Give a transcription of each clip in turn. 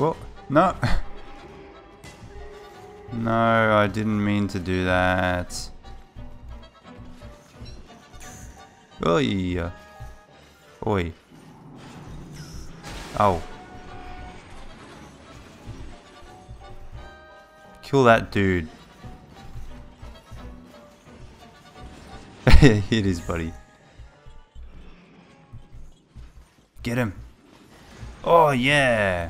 What? No. No, I didn't mean to do that. Oi. Oi. Oh. Kill that dude. It is, buddy. Get him. Oh, yeah.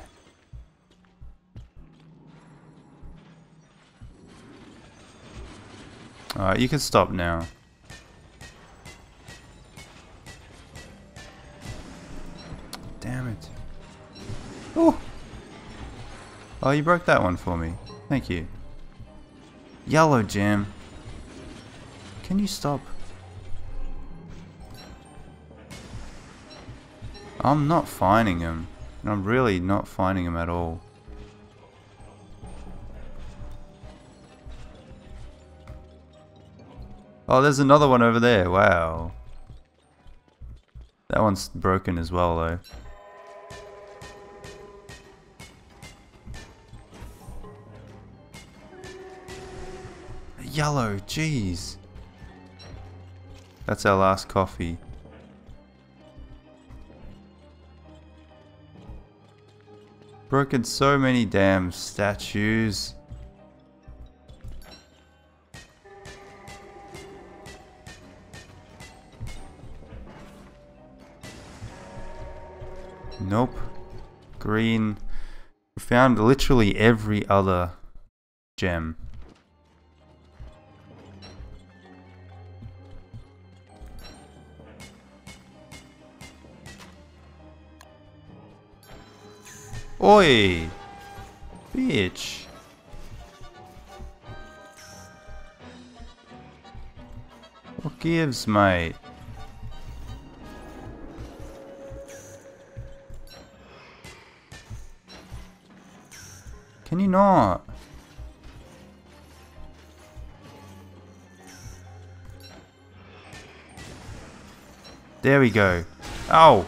Alright, you can stop now. Damn it. Oh. Oh, you broke that one for me. Thank you. Yellow gem. Can you stop? I'm not finding him. I'm really not finding him at all. Oh, there's another one over there. Wow. That one's broken as well, though. Yellow, jeez. That's our last coffee. Broken so many damn statues. Nope. Green. We found literally every other gem. Oi! Bitch! What gives, mate? Can you not? There we go. Ow!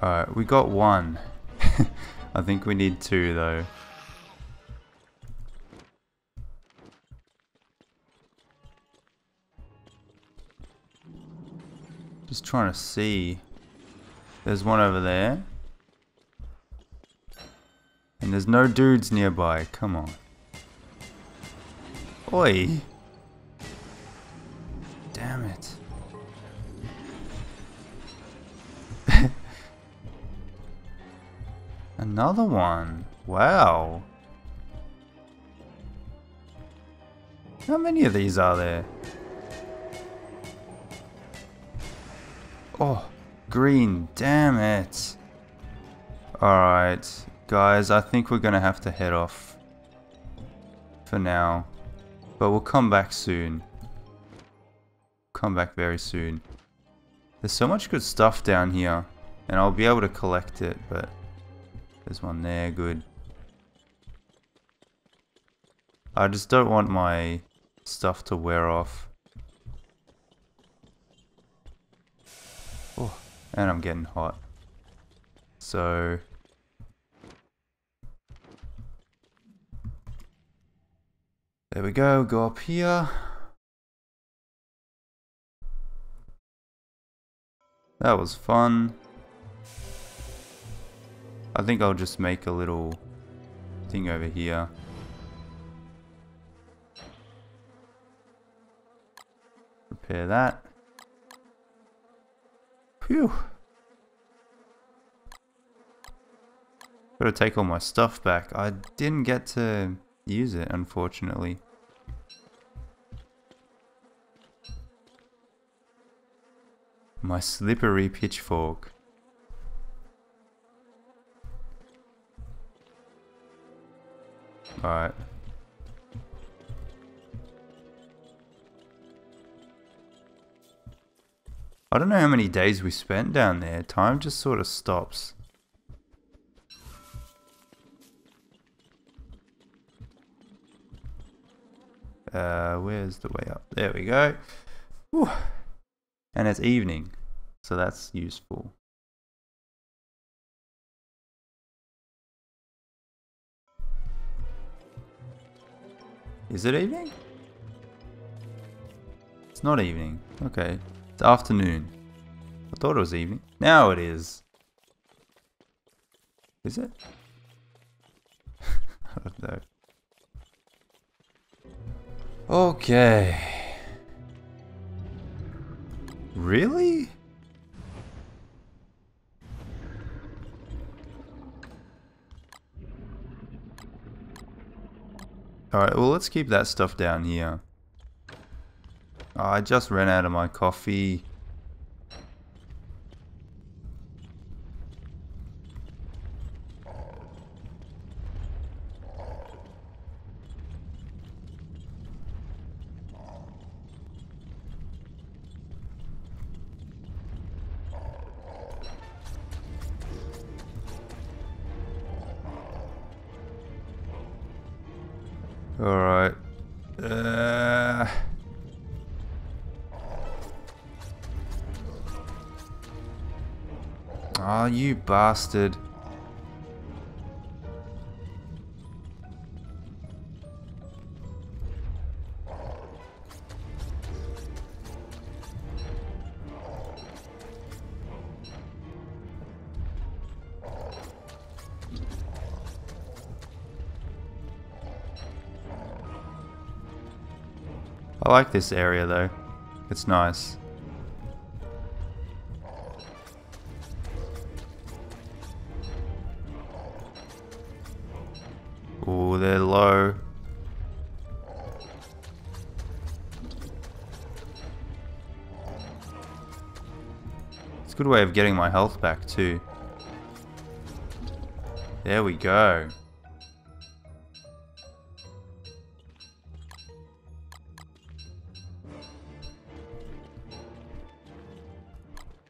Alright, we got one. I think we need two, though. Just trying to see. There's one over there. And there's no dudes nearby. Come on. Oi! Damn it. Another one. Wow. How many of these are there? Oh, green. Damn it. Alright, guys, I think we're gonna have to head off for now. But we'll come back soon. Come back very soon. There's so much good stuff down here, and I'll be able to collect it, but... There's one there, good. I just don't want my stuff to wear off. Oh, and I'm getting hot. So... There we go, go up here. That was fun. I think I'll just make a little thing over here. Repair that. Phew. Gotta take all my stuff back. I didn't get to use it, unfortunately. My slippery pitchfork. Alright. I don't know how many days we spent down there. Time just sort of stops. Where's the way up? There we go. Whew. And it's evening. So that's useful. Is it evening? It's not evening. Okay. It's afternoon. I thought it was evening. Now it is. Is it? I don't know. Okay. Really? Alright, well let's keep that stuff down here. Oh, I just ran out of my coffee. Alright. Oh, you bastard. I like this area though, it's nice. Oh, they're low. It's a good way of getting my health back too. There we go.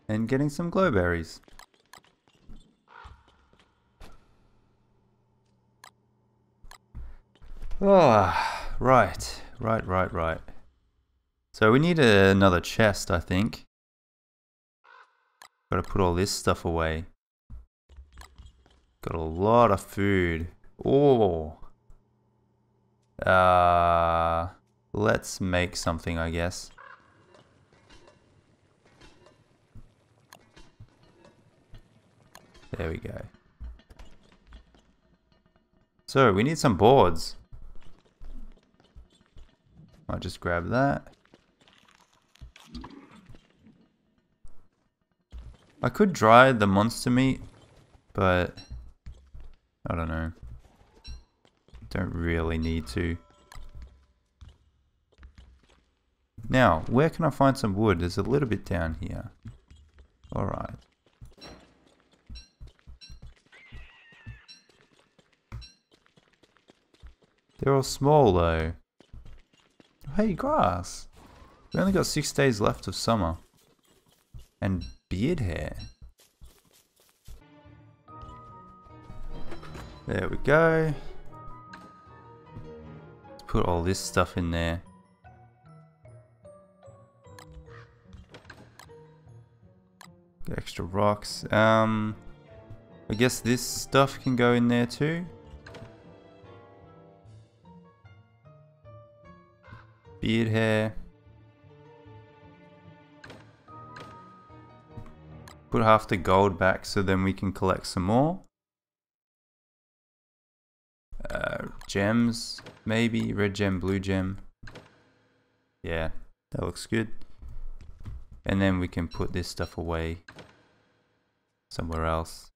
And getting some glowberries. Ah, right. So we need another chest, I think. Gotta put all this stuff away. Got a lot of food. Oh. Let's make something, I guess. There we go. So we need some boards. I'll just grab that. I could dry the monster meat, but I don't know. Don't really need to. Now, where can I find some wood? There's a little bit down here. Alright. They're all small though. Hey, grass! We only got 6 days left of summer. And beard hair. There we go. Let's put all this stuff in there. Get extra rocks. I guess this stuff can go in there too. Beard hair. Put half the gold back so then we can collect some more. Gems, maybe. Red gem, blue gem. Yeah, that looks good. And then we can put this stuff away somewhere else.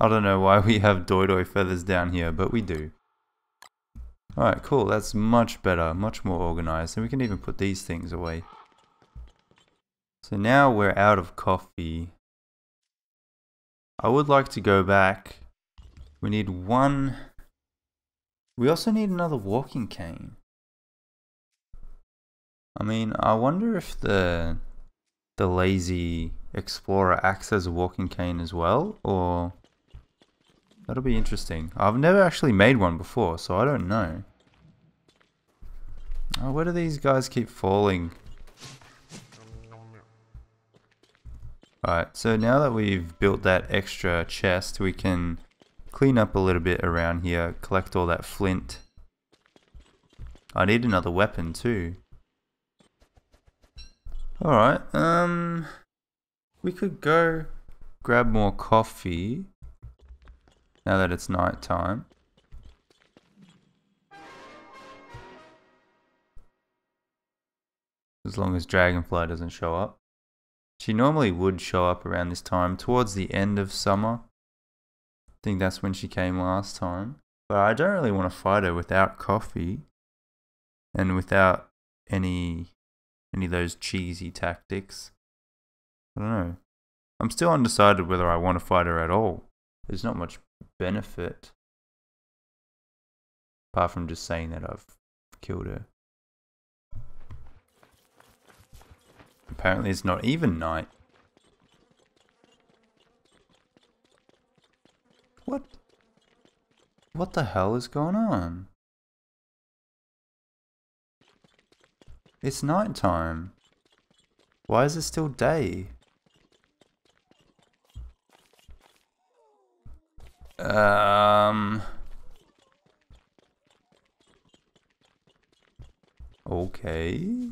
I don't know why we have doidoi feathers down here, but we do. Alright, cool. That's much better, much more organized. And we can even put these things away. So now we're out of coffee. I would like to go back. We need one. We also need another walking cane. I mean, I wonder if the lazy explorer acts as a walking cane as well, or That'll be interesting. I've never actually made one before, so I don't know. Oh, where do these guys keep falling? Alright, so now that we've built that extra chest, we can clean up a little bit around here, collect all that flint. I need another weapon too. Alright, we could go grab more coffee now that it's night time. As long as Dragonfly doesn't show up. She normally would show up around this time, towards the end of summer. I think that's when she came last time. But I don't really want to fight her without coffee. And without any of those cheesy tactics. I don't know. I'm still undecided whether I want to fight her at all. There's not much benefit. Apart from just saying that I've killed her. Apparently it's not even night. What? What the hell is going on? It's night time. Why is it still day? Okay.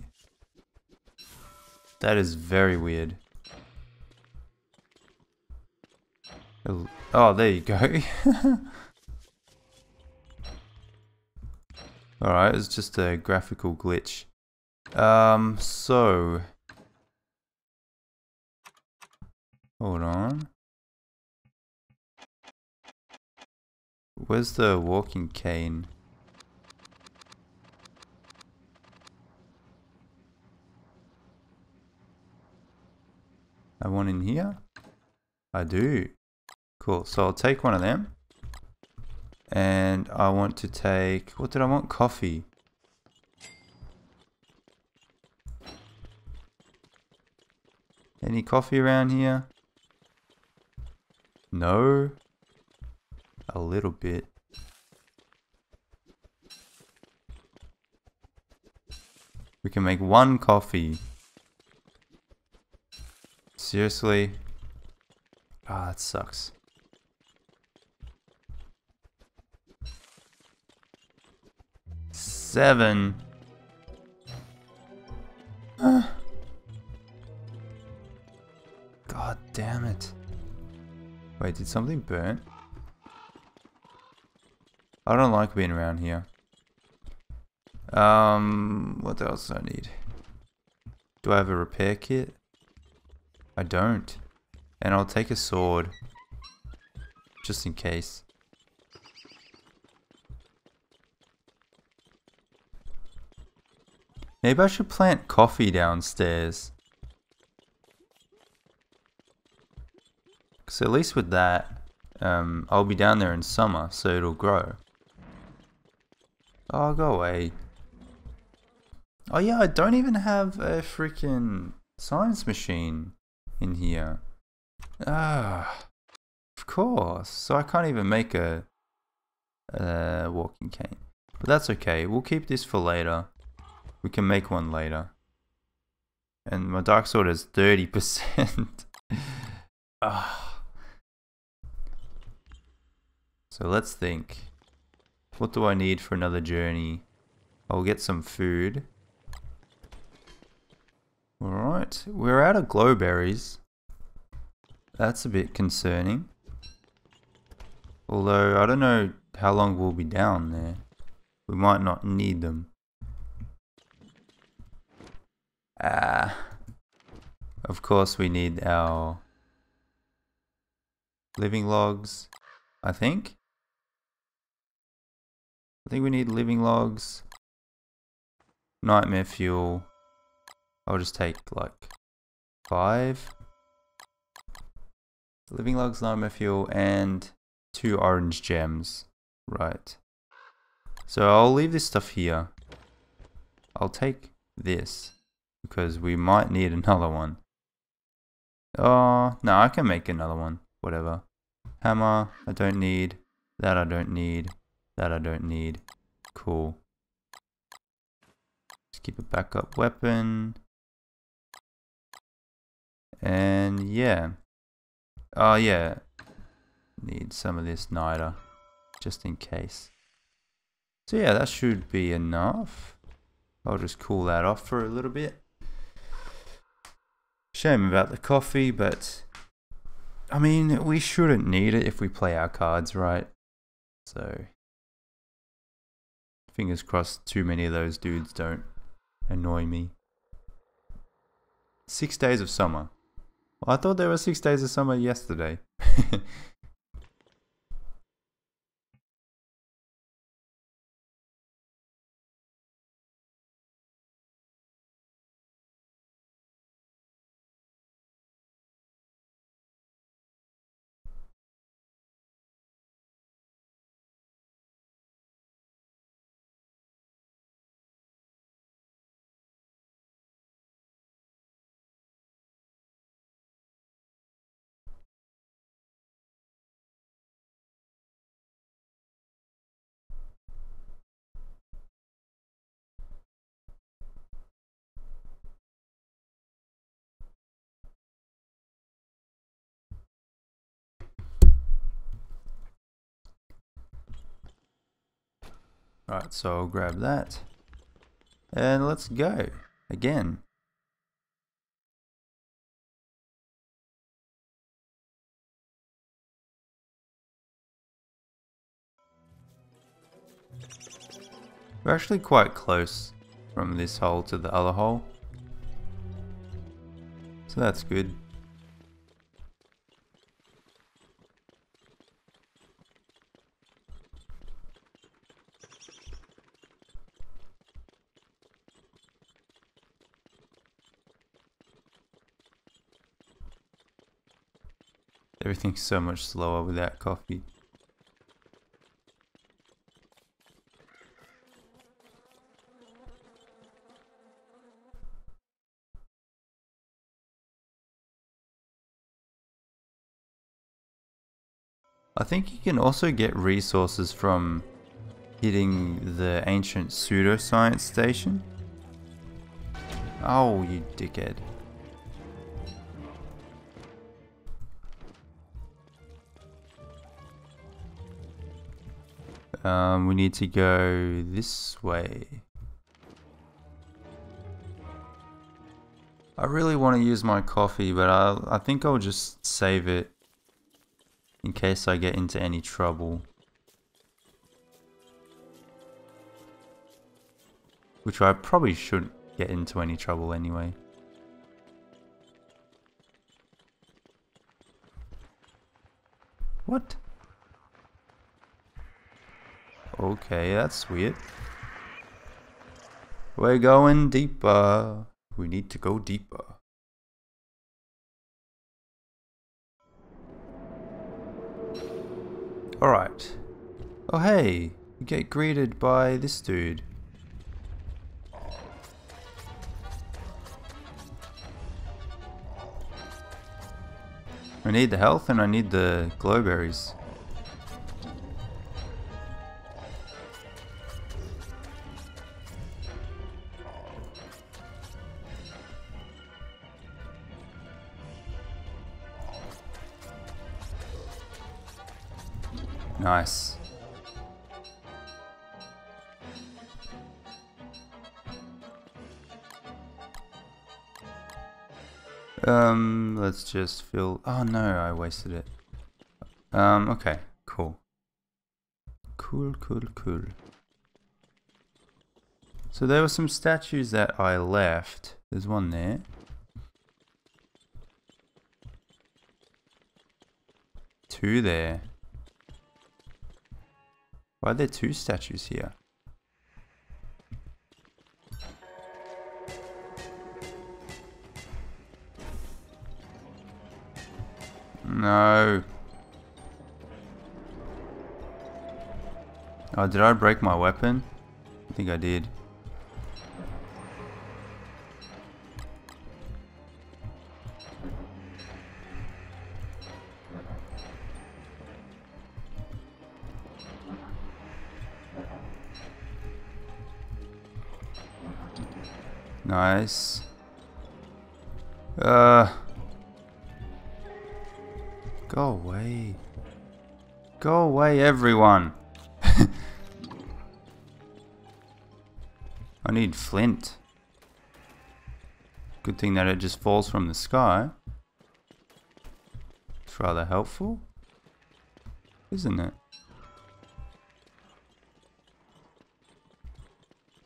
That is very weird. Oh, there you go. Alright, it's just a graphical glitch. So... Hold on. Where's the walking cane? I want in here? I do. Cool, so I'll take one of them. And I want to take... What did I want? Coffee. Any coffee around here? No. A little bit. We can make one coffee. Seriously? Ah, that sucks. Seven. God damn it. Wait, did something burn? I don't like being around here. What else do I need? Do I have a repair kit? I don't. And I'll take a sword. Just in case. Maybe I should plant coffee downstairs. So at least with that, I'll be down there in summer, so it'll grow. Oh, go away. Oh yeah, I don't even have a freaking science machine in here. Ah, of course. So I can't even make a walking cane. But that's okay. We'll keep this for later. We can make one later. And my dark sword is 30%. Ah. So let's think. What do I need for another journey? I'll get some food. Alright, we're out of glowberries. That's a bit concerning. Although, I don't know how long we'll be down there. We might not need them. Of course we need our living logs, I think. We need living logs, nightmare fuel. I'll just take like 5 living logs, nightmare fuel, and 2 orange gems. Right. So I'll leave this stuff here. I'll take this because we might need another one. Oh, no, I can make another one. Whatever. Hammer, I don't need. That I don't need. That I don't need. Cool. Let's keep a backup weapon. And yeah. Oh yeah. Need some of this niter. Just in case. So yeah, that should be enough. I'll just cool that off for a little bit. Shame about the coffee, but I mean, we shouldn't need it if we play our cards right. So fingers crossed too many of those dudes don't annoy me. 6 days of summer. Well, I thought there were 6 days of summer yesterday. Alright, so I'll grab that, and let's go, again. We're actually quite close from this hole to the other hole, so that's good. Everything's so much slower without coffee. I think you can also get resources from hitting the ancient pseudoscience station. Oh, you dickhead. We need to go this way. I really want to use my coffee, but I think I'll just save it in case I get into any trouble. Which I probably shouldn't get into any trouble anyway. What? Okay, that's weird. We're going deeper. We need to go deeper. Alright. Oh hey, we get greeted by this dude. I need the health and I need the glowberries. Nice. Let's just fill... Oh no, I wasted it. Okay, cool. Cool. So there were some statues that I left. There's one there. Two there. Why are there two statues here? No. Oh, did I break my weapon? I think I did. Nice. Go away. Go away, everyone. I need flint. Good thing that it just falls from the sky. It's rather helpful, isn't it?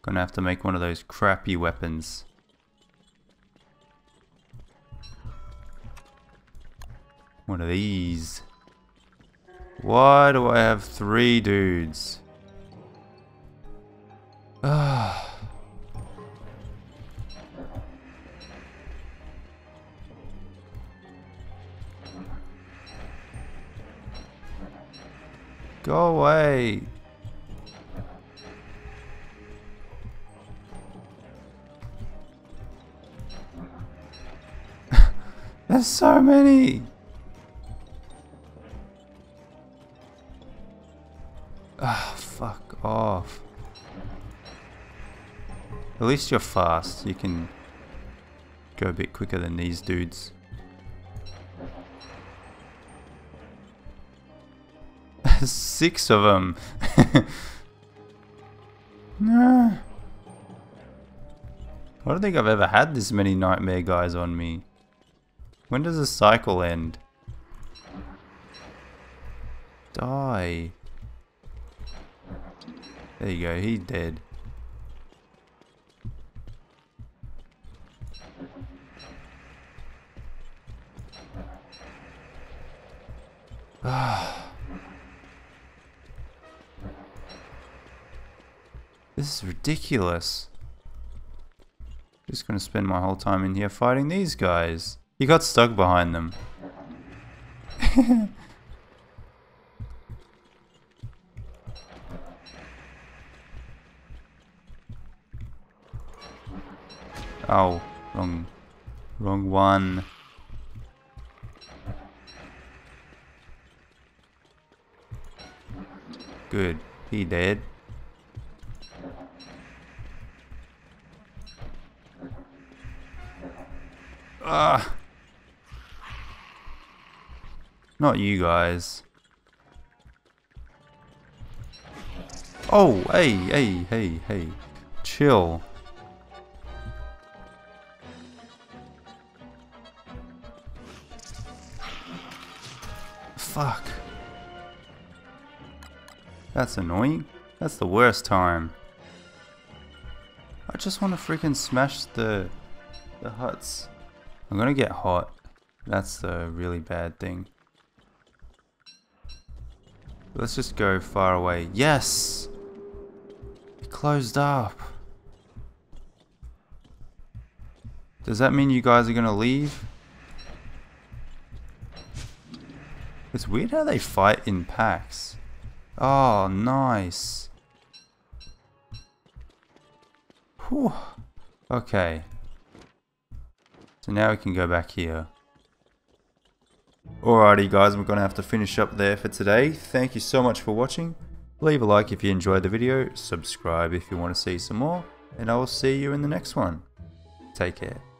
Gonna have to make one of those crappy weapons. One of these. Why do I have 3 dudes? Ah. Go away. There's so many. Ah, fuck off. At least you're fast. You can go a bit quicker than these dudes. There's 6 of them. Nah. I don't think I've ever had this many nightmare guys on me. When does the cycle end? Die. There you go, he's dead. This is ridiculous. Just gonna spend my whole time in here fighting these guys. He got stuck behind them. Ow, wrong one. Good, he dead. Ah. Not you guys. Oh, hey. Chill. Fuck. That's annoying. That's the worst time. I just want to freaking smash the huts. I'm gonna get hot. That's the really bad thing. Let's just go far away. Yes! It closed up. Does that mean you guys are gonna leave? It's weird how they fight in packs. Oh, nice. Whew. Okay. So now we can go back here. Alrighty guys, we're going to have to finish up there for today. Thank you so much for watching. Leave a like if you enjoyed the video, subscribe if you want to see some more, and I will see you in the next one. Take care.